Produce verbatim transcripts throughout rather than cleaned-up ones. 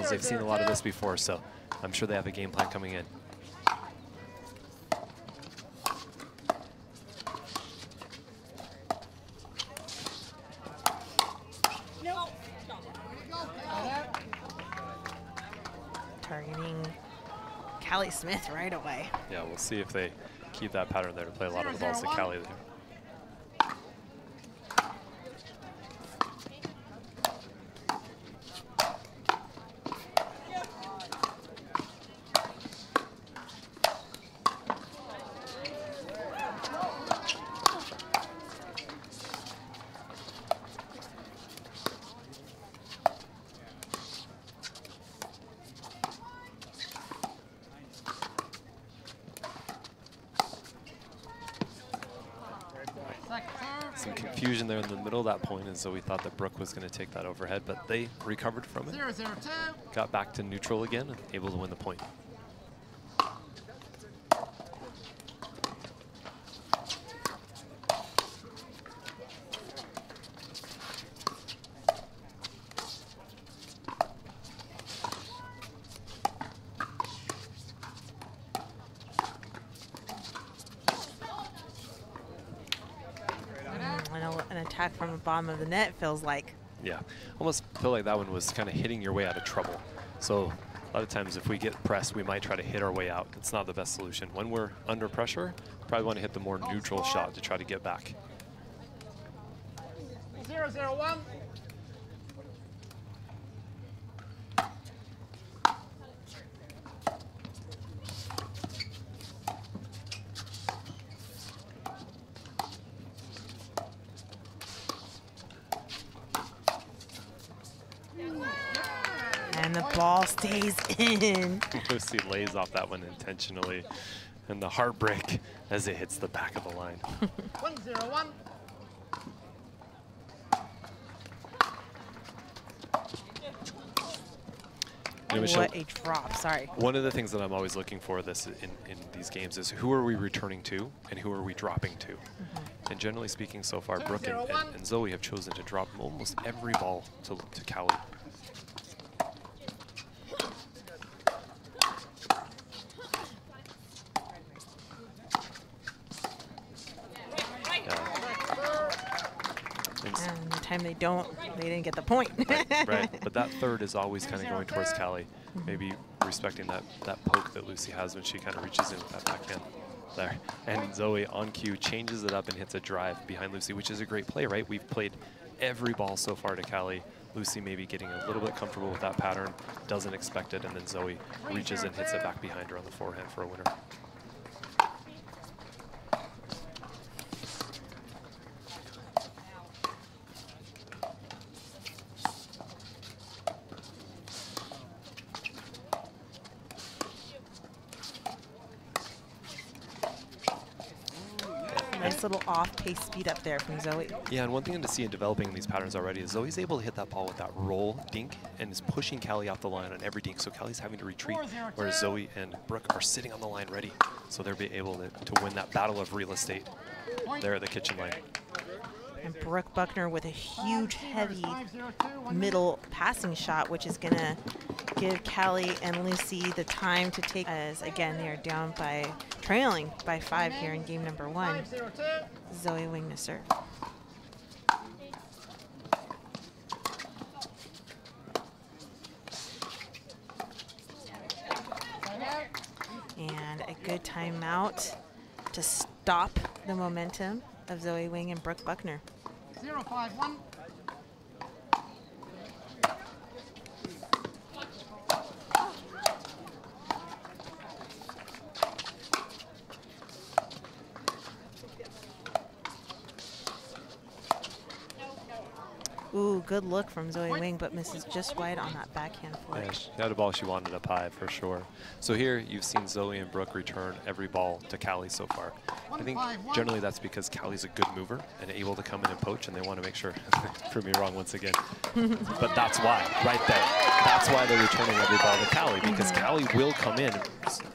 professionals. They've seen a lot of this before, so I'm sure they have a game plan coming in. Targeting Callie Smith right away. Yeah, we'll see if they keep that pattern there to play a lot of the balls to Callie there. Some confusion there in the middle of that point, and so we thought that Brooke was going to take that overhead, but they recovered from it, zero, zero, got back to neutral again, and able to win the point. An attack from the bottom of the net feels like. Yeah, almost feel like that one was kind of hitting your way out of trouble. So a lot of times if we get pressed, we might try to hit our way out. It's not the best solution. When we're under pressure, probably want to hit the more neutral shot to try to get back. Zero, zero, one. And the ball stays in. Lucy lays off that one intentionally. And the heartbreak as it hits the back of the line. one, zero, one. You know, Michelle, what a drop, sorry. One of the things that I'm always looking for this in, in these games is who are we returning to and who are we dropping to? Mm-hmm. And generally speaking, so far, zero, Brooke zero, and, and, and Zoe have chosen to drop almost every ball to, to Callie. They don't. They didn't get the point. right, right, but that third is always kind of going towards Callie. Mm-hmm. Maybe respecting that that poke that Lucy has when she kind of reaches in with that backhand there. And Zoe on cue changes it up and hits a drive behind Lucy, which is a great play, right? We've played every ball so far to Callie. Lucy maybe getting a little bit comfortable with that pattern, doesn't expect it, and then Zoe reaches and hits it back behind her on the forehand for a winner. Nice little off-pace speed up there from Zoe. Yeah, and one thing to see in developing these patterns already is Zoe's able to hit that ball with that roll dink and is pushing Callie off the line on every dink, so Callie's having to retreat, whereas Zoe and Brooke are sitting on the line ready, so they'll be able to, to win that battle of real estate there at the kitchen line. And Brooke Buckner with a huge, heavy middle passing shot, which is going to give Callie and Lucy the time to take, as again they are down by trailing by five here in game number one. Zoe Wang to serve. And a good timeout to stop the momentum of Zoe Wang and Brooke Buckner. Zero, five, one. Ooh, good look from Zoe Wang, but misses just wide on that backhand forehand. Yeah, she had a ball she wanted up high for sure. So here you've seen Zoe and Brooke return every ball to Callie so far. I think generally that's because Callie's a good mover and able to come in and poach, and they want to make sure they prove me wrong once again. But that's why, right there. That's why they're returning every ball to Callie, because mm-hmm. Callie will come in,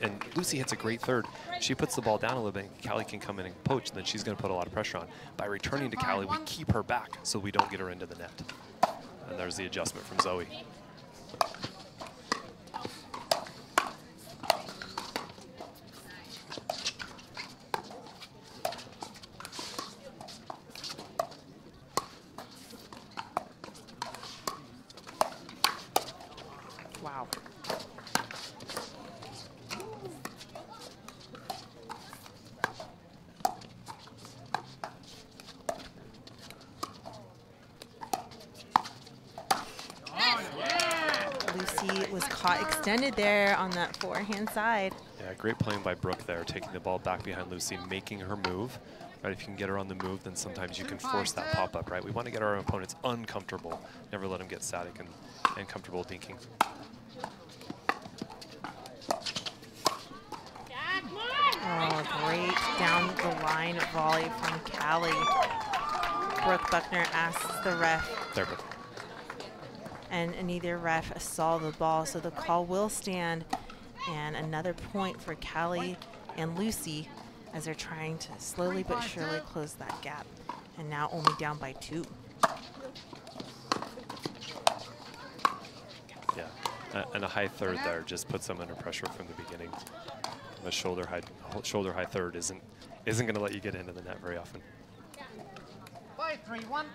and Lucy hits a great third. She puts the ball down a little bit, and Callie can come in and poach, and then she's going to put a lot of pressure on. By returning to Callie, we keep her back so we don't get her into the net. And there's the adjustment from Zoe. Wow. Was caught extended there on that forehand side. Yeah, great playing by Brooke there, taking the ball back behind Lucy, making her move. Right, if you can get her on the move, then sometimes you can force that pop-up, right? We want to get our opponents uncomfortable, never let them get static and, and comfortable dinking. Oh, great down the line volley from Callie. Brooke Buckner asks the ref. There, Brooke. And neither ref saw the ball, so the call will stand. And another point for Callie and Lucy as they're trying to slowly but surely close that gap. And now only down by two. Yeah, uh, and a high third there just puts them under pressure from the beginning. A shoulder high, shoulder high third isn't isn't going to let you get into the net very often. Five, three, one.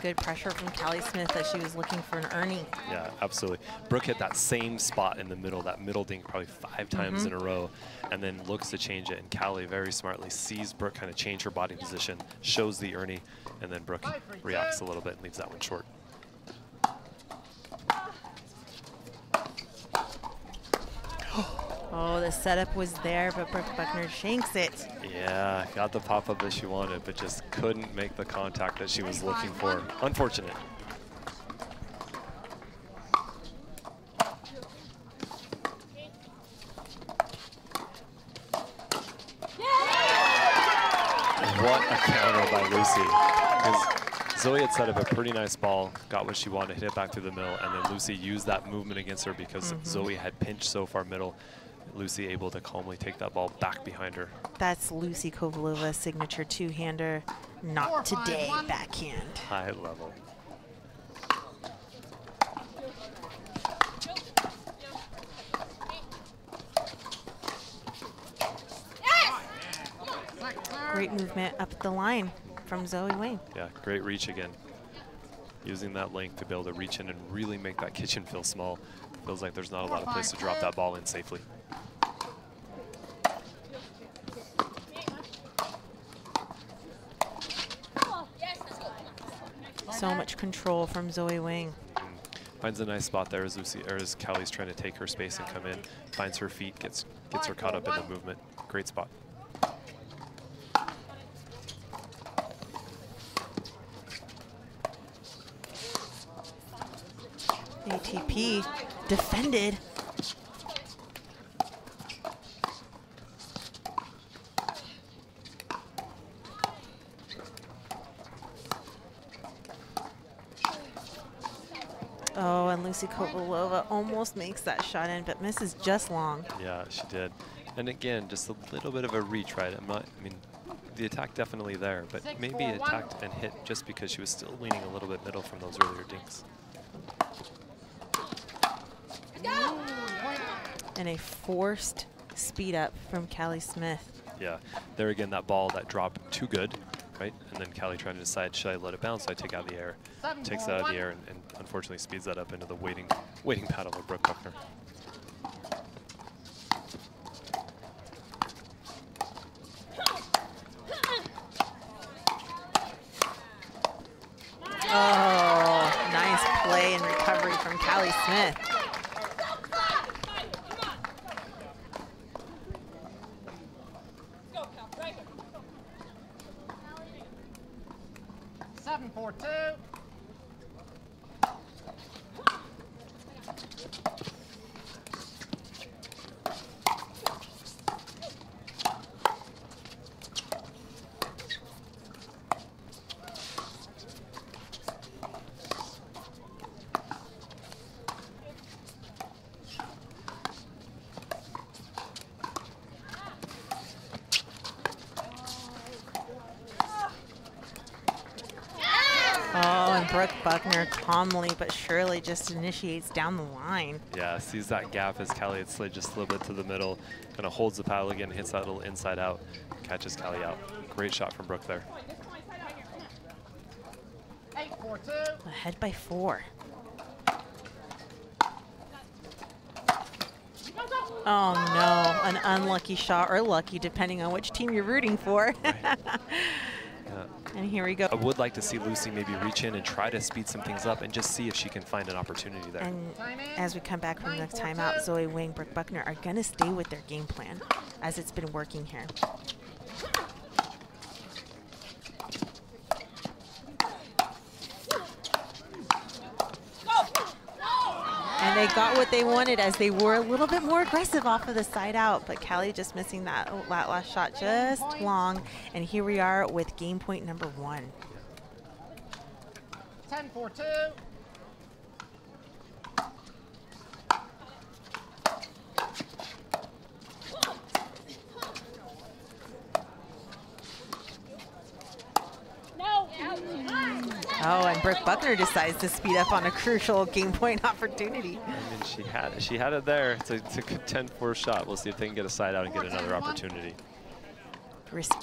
Good pressure from Callie Smith that she was looking for an earning. Yeah, absolutely. Brooke hit that same spot in the middle, that middle dink probably five times mm-hmm. in a row, and then looks to change it. And Callie very smartly sees Brooke kind of change her body position, shows the earning, and then Brooke reacts a little bit and leaves that one short. Oh, the setup was there, but Brooke Buckner shanks it. Yeah, got the pop-up that she wanted, but just couldn't make the contact that she was looking for. Unfortunate. Yeah! What a counter by Lucy. Zoe had set up a pretty nice ball, got what she wanted, hit it back through the middle, and then Lucy used that movement against her because mm-hmm. Zoe had pinched so far middle. Lucy able to calmly take that ball back behind her. That's Lucy Kovalova's signature two-hander. Not Four, today, five, backhand. High level. Great movement up the line from Zhao Yi Wang. Yeah, great reach again. Using that length to be able to reach in and really make that kitchen feel small. Feels like there's not a lot of place to drop that ball in safely. So much control from Zhao Yi Wang. Mm. Finds a nice spot there as Lucy, or as Callie's trying to take her space and come in. Finds her feet, gets gets her caught up in the movement. Great spot. A T P defended. Oh, and Lucy Kovalova almost makes that shot in, but misses just long. Yeah, she did. And again, just a little bit of a reach, right? I'm not, I mean, the attack definitely there, but Six, maybe four, attacked one. and hit just because she was still leaning a little bit middle from those earlier dinks. And a forced speed up from Callie Smith. Yeah, there again, that ball, that drop too good, right? And then Callie trying to decide, should I let it bounce? So I take out the air, Seven, takes four, it out one. of the air, and, and unfortunately speeds that up into the waiting, waiting paddle of Brooke Buckner. Oh, nice play and recovery from Callie Smith. And Brooke Buckner calmly but surely just initiates down the line. Yeah, sees that gap as Callie had slid just a little bit to the middle. Kind of holds the paddle again, hits that little inside out, catches Callie out. Great shot from Brooke there. Ahead by four. Oh no, an unlucky shot, or lucky, depending on which team you're rooting for. Right. Yeah. And here we go. I would like to see Lucy maybe reach in and try to speed some things up and just see if she can find an opportunity there. And as we come back from the next timeout, Zhao Yi Wang, Brooke Buckner are going to stay with their game plan as it's been working here. And they got what they wanted as they were a little bit more aggressive off of the side out, but Callie just missing that, oh, that last shot just long. And here we are with game point number one. ten four two. Oh, and Brooke Buckner decides to speed up on a crucial game point opportunity. I mean, she had it. She had it there. It's a ten four shot. We'll see if they can get a side out and get another opportunity. Risky.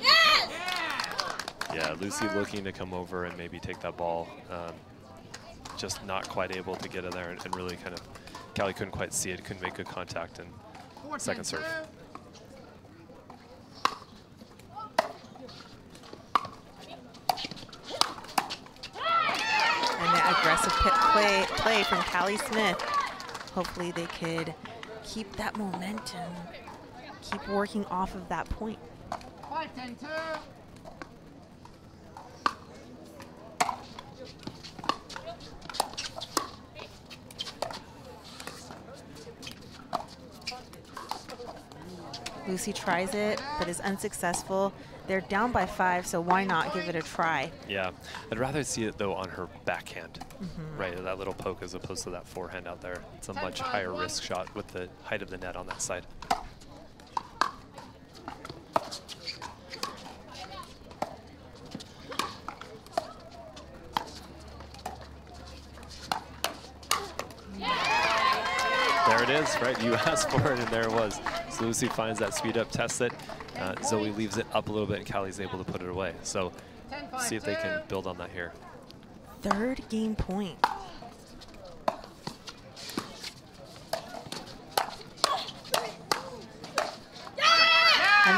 Yes! Yeah, Lucy looking to come over and maybe take that ball. Um, just not quite able to get in there, and, and really kind of, Callie couldn't quite see it, couldn't make good contact, and second serve. And the aggressive pit play, play from Callie Smith. Hopefully they could keep that momentum, keep working off of that point. five ten two. Lucy tries it, but is unsuccessful. They're down by five, so why not give it a try? Yeah, I'd rather see it, though, on her backhand, mm-hmm. right? That little poke as opposed to that forehand out there. It's a much higher risk shot with the height of the net on that side. There it is, right? You asked for it, and there it was. So Lucy finds that speed up, tests it. Uh, Zoe leaves it up a little bit, and Callie's able to put it away. So see if they can build on that here. Third game point. And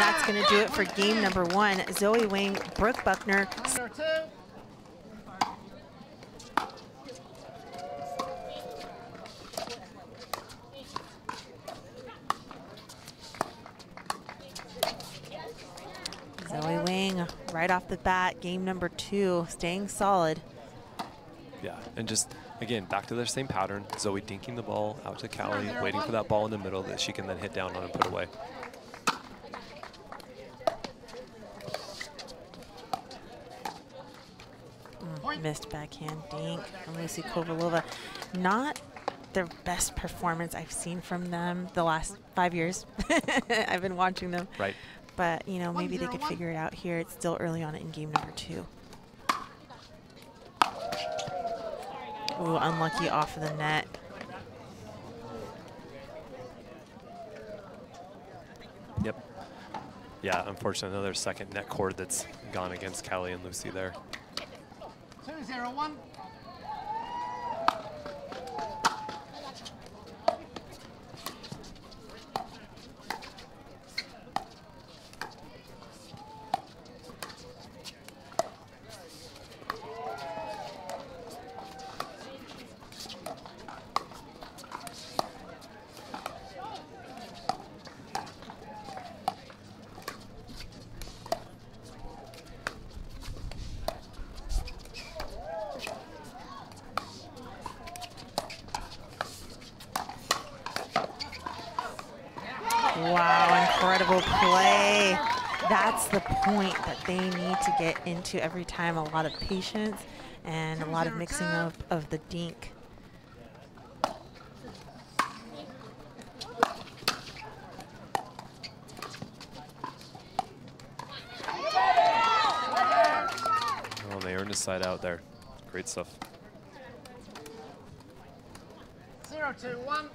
that's going to do it for game number one. Zhao Yi Wang, Brooke Buckner. Zhao Yi Wang, right off the bat, game number two, staying solid. Yeah, and just, again, back to their same pattern. Zoe dinking the ball out to Callie, waiting for that ball in the middle that she can then hit down on and put away. Mm, missed backhand dink from Lucy Kovalova. Not their best performance I've seen from them the last five years. I've been watching them. Right. But, you know, maybe they could figure it out here. It's still early on in game number two. Ooh, unlucky off of the net. Yep. Yeah, unfortunately, another second net cord that's gone against Callie and Lucy there. two zero one. Wow, incredible play. That's the point that they need to get into every time. A lot of patience and a lot of mixing up of the dink. his side out there. Great stuff. Zero, two, one.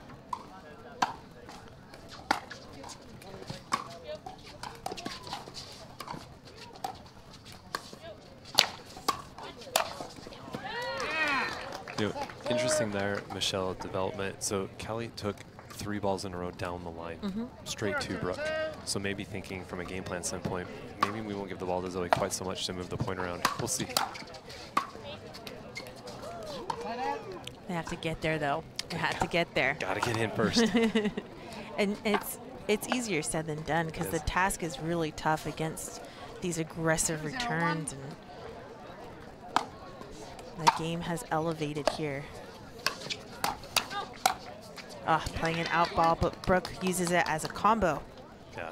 You know, interesting there, Michelle, development. So Callie took three balls in a row down the line, mm-hmm. straight to Brooke. So maybe thinking from a game plan standpoint, maybe we won't give the ball to Zoe quite so much to move the point around. We'll see. They have to get there, though. They have to get there. Got to get in first. And it's it's easier said than done because the task is really tough against these aggressive returns. And the game has elevated here. Oh, playing an out ball, but Brooke uses it as a combo. Yeah.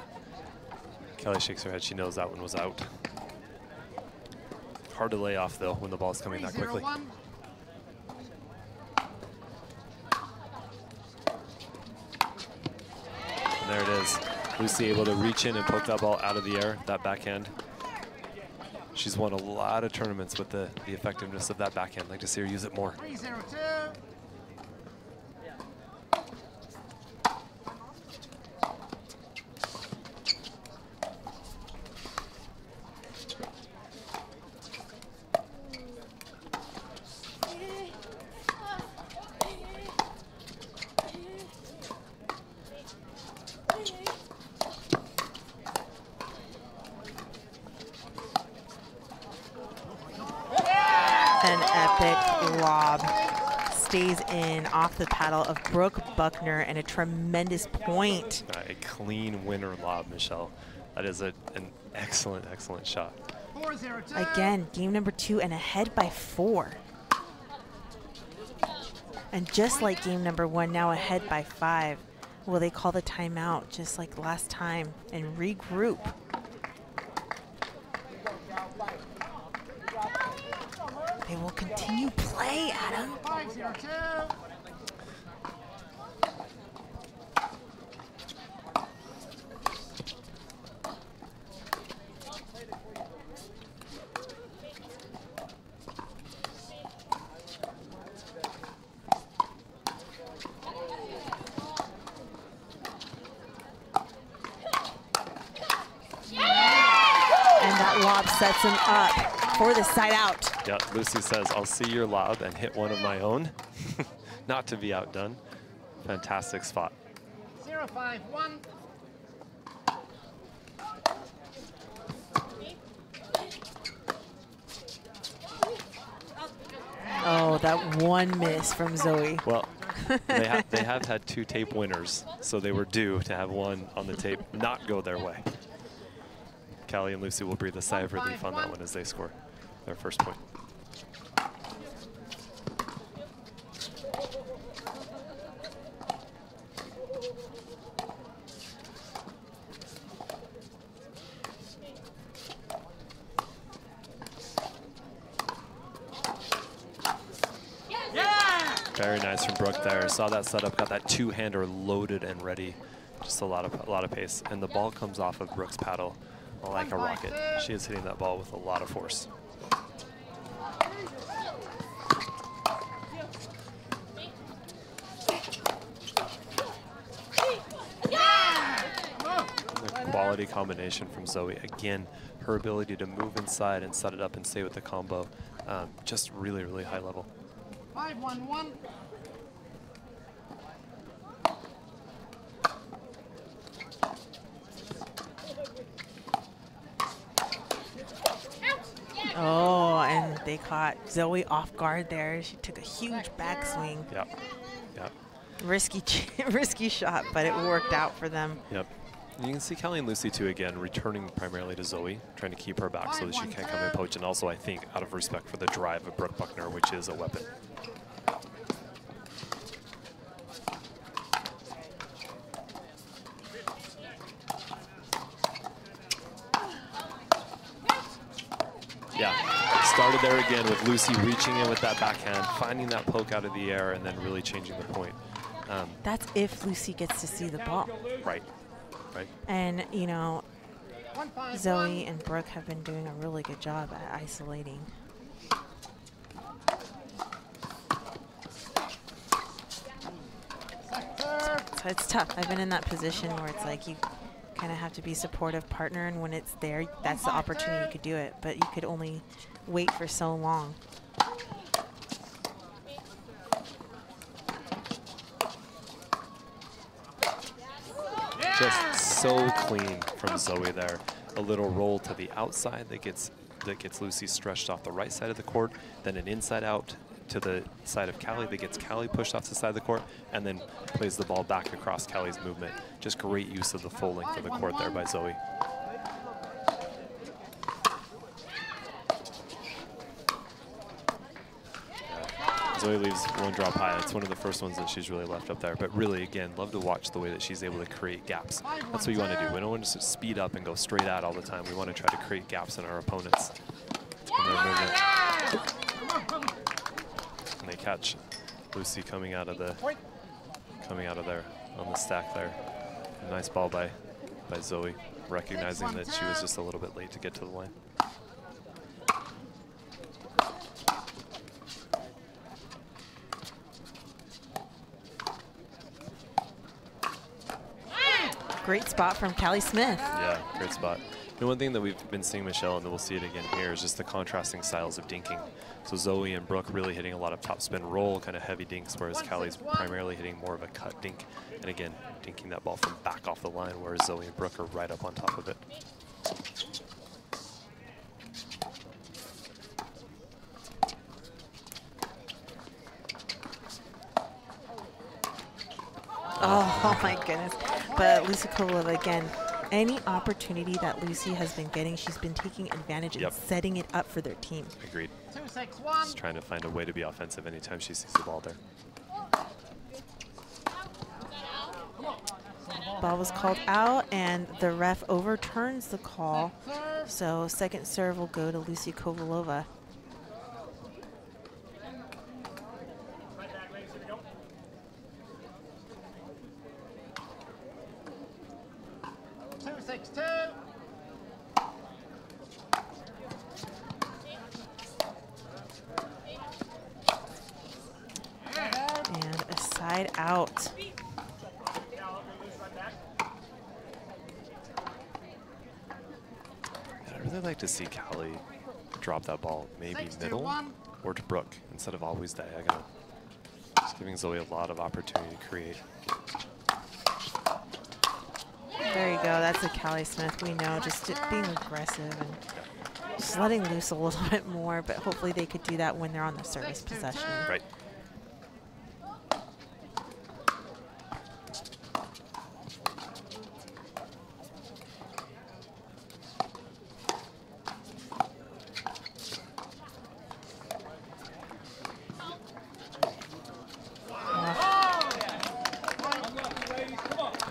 Callie shakes her head. She knows that one was out. Hard to lay off, though, when the ball's coming that quickly. One. And there it is. Lucy able to reach in and poke that ball out of the air, that backhand. She's won a lot of tournaments with the, the effectiveness of that backhand. I'd like to see her use it more. Three, zero, two. Off the paddle of Brooke Buckner and a tremendous point. Uh, a clean winner lob, Michelle. That is a, an excellent, excellent shot. Four, zero, Again, game number two and ahead by four. And just like game number one, now ahead by five. Will they call the timeout just like last time and regroup? They will continue play, Adam. Five, zero, two. Sets him up for the side out. Yeah, Lucy says, I'll see your lob and hit one of my own. Not to be outdone. Fantastic spot. Zero, five, one. Oh, that one miss from Zoe. Well, they, ha they have had two tape winners, so they were due to have one on the tape not go their way. Callie and Lucy will breathe a sigh of relief on that one as they score their first point. Yeah! Very nice from Brooke there. Saw that setup, got that two-hander loaded and ready. Just a lot of a lot of pace. And the ball comes off of Brooke's paddle like a rocket. She is hitting that ball with a lot of force. Yeah! A quality combination from Zoe. Again, her ability to move inside and set it up and stay with the combo, um, just really, really high level. Five, one, one. Oh, and they caught Zoe off guard there. She took a huge backswing. Yep. Yep. Risky, risky shot, but it worked out for them. Yep. And you can see Callie and Lucy too again returning primarily to Zoe, trying to keep her back so that she can't come and poach, and also I think out of respect for the drive of Brooke Buckner, which is a weapon. Started there again with Lucy reaching in with that backhand, finding that poke out of the air, and then really changing the point. Um, That's if Lucy gets to see the ball. Right, right. And, you know, Zoe and Brooke have been doing a really good job at isolating. tough. It's tough. I've been in that position where it's like you kind of have to be a supportive partner, and when it's there, that's the opportunity you could do it, but you could only wait for so long. Just so clean from Zoe there. A little roll to the outside that gets that gets Lucy stretched off the right side of the court, then an inside out to the side of Callie that gets Callie pushed off to the side of the court, and then plays the ball back across Callie's movement. Just great use of the full length of the court there by Zoe. Zoe leaves one drop high. That's one of the first ones that she's really left up there. But really, again, love to watch the way that she's able to create gaps. That's what you want to do. We don't want to just speed up and go straight out all the time. We want to try to create gaps in our opponents. In their movement. And they catch Lucy coming out of the coming out of there on the stack there. A nice ball by by Zoe, recognizing that she was just a little bit late to get to the line. Great spot from Callie Smith. Yeah, great spot. The one thing that we've been seeing, Michelle, and we'll see it again here, is just the contrasting styles of dinking. So Zoe and Brooke really hitting a lot of top spin roll, kind of heavy dinks, whereas Callie's primarily hitting more of a cut dink. And again, dinking that ball from back off the line, whereas Zoe and Brooke are right up on top of it. Oh, my goodness. But Lucy Kovalova, again, any opportunity that Lucy has been getting, she's been taking advantage and yep. setting it up for their team. Agreed. Two, six, one. She's trying to find a way to be offensive anytime she sees the ball there. Ball was called out, and the ref overturns the call. So second serve will go to Lucy Kovalova. See Callie drop that ball maybe Six, middle two, or to Brooke instead of always diagonal. It's giving Zoe a lot of opportunity to create. There you go. That's a Callie Smith we know, just being aggressive and just letting loose a little bit more, but hopefully they could do that when they're on the service Six, possession. Two, right.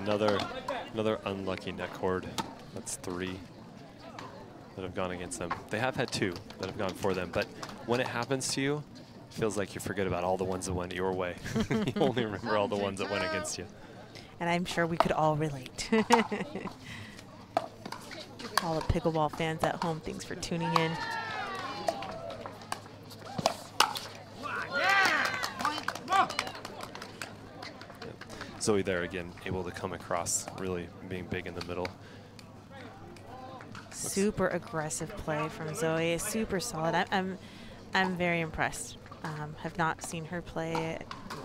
Another, another unlucky net cord. That's three that have gone against them. They have had two that have gone for them, but when it happens to you, it feels like you forget about all the ones that went your way. You only remember all the ones that went against you. And I'm sure we could all relate. All the pickleball fans at home, thanks for tuning in. Zoe there again, able to come across, really being big in the middle. Super aggressive play from Zoe, super solid. I, I'm, I'm very impressed. Um, have not seen her play.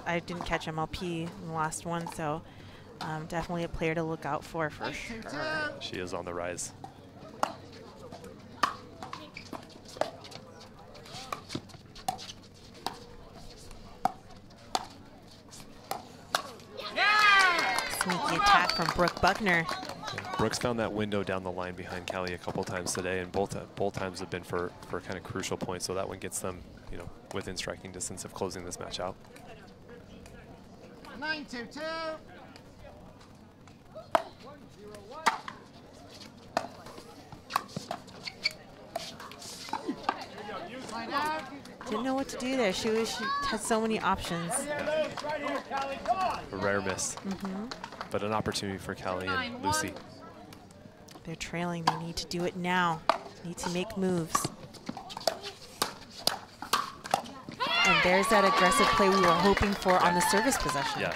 I didn't catch M L P in the last one, so um, definitely a player to look out for for sure. She is on the rise. From Brooke Buckner. Yeah, Brooke's found that window down the line behind Callie a couple times today, and both uh, both times have been for for kind of crucial points. So that one gets them, you know, within striking distance of closing this match out. Nine two two. One, zero, one. Didn't know what to do there. She was she had so many options. Yeah. A rare miss. Mm-hmm. But an opportunity for Callie and Lucy. They're trailing. They need to do it now. Need to make moves. And there's that aggressive play we were hoping for on the service possession. Yeah.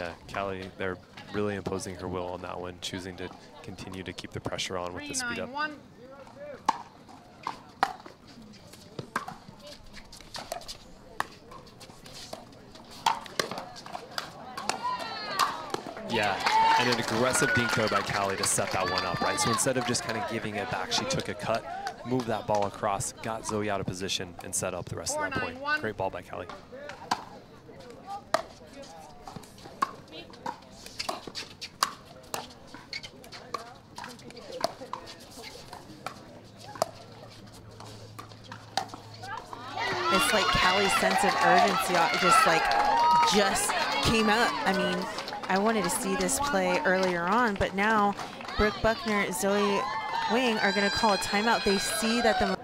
yeah, Callie, they're really imposing her will on that one, choosing to continue to keep the pressure on with the speed up. One. Yeah, and an aggressive deep throw by Callie to set that one up, right? So instead of just kind of giving it back, she took a cut, moved that ball across, got Zhao out of position, and set up the rest Four, of that nine, point. One. Great ball by Callie. It's like Callie's sense of urgency just like just came up. I mean, I wanted to see this play earlier on, but now Brooke Buckner, Zhao Yi Wang are going to call a timeout. They see that the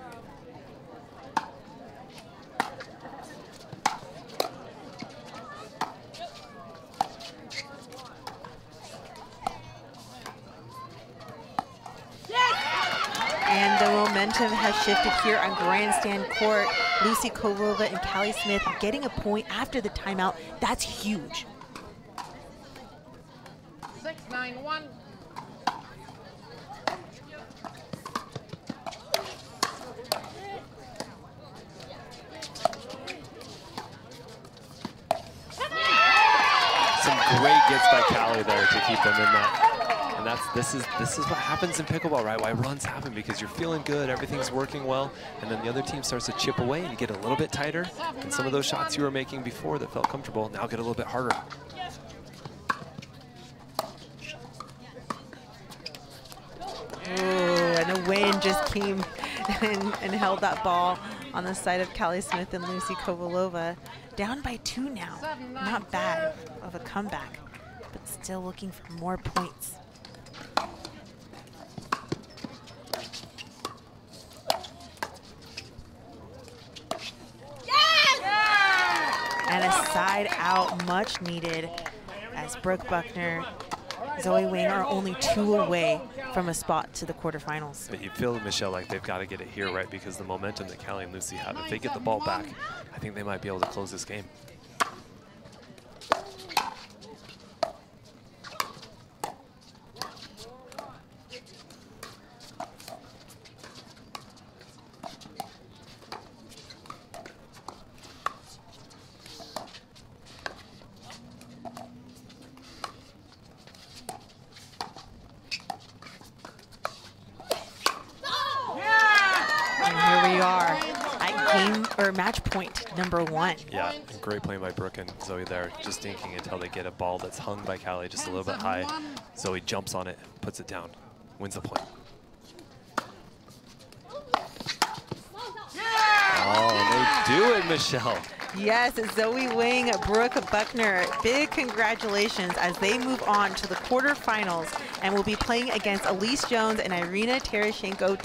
has shifted here on grandstand court. Lucy Kovalova and Callie Smith getting a point after the timeout. That's huge. Six, nine, one. Some great gets by Callie there to keep them in that. That's, this is this is what happens in pickleball, right? Why runs happen, because you're feeling good, everything's working well, and then the other team starts to chip away and you get a little bit tighter. And some of those shots you were making before that felt comfortable now get a little bit harder. Ooh, and the wind just came and, and held that ball on the side of Callie Smith and Lucy Kovalova. Down by two now. Not bad of a comeback, but still looking for more points. And a side out, much needed, as Brooke Buckner, Zhao Yi Wang are only two away from a spot to the quarterfinals. But you feel, Michelle, like they've got to get it here, right? Because the momentum that Callie and Lucy have, if they get the ball back, I think they might be able to close this game. Match point number one. Yeah, and great play by Brooke and Zhao Yi there, just dinking until they get a ball that's hung by Callie just a little bit high. Zhao Yi jumps on it, puts it down, wins the point. Oh, they do it, Michelle. Yes, Zhao Yi Wang, Brooke Buckner, big congratulations as they move on to the quarterfinals and will be playing against Elise Jones and Irina Tereshenko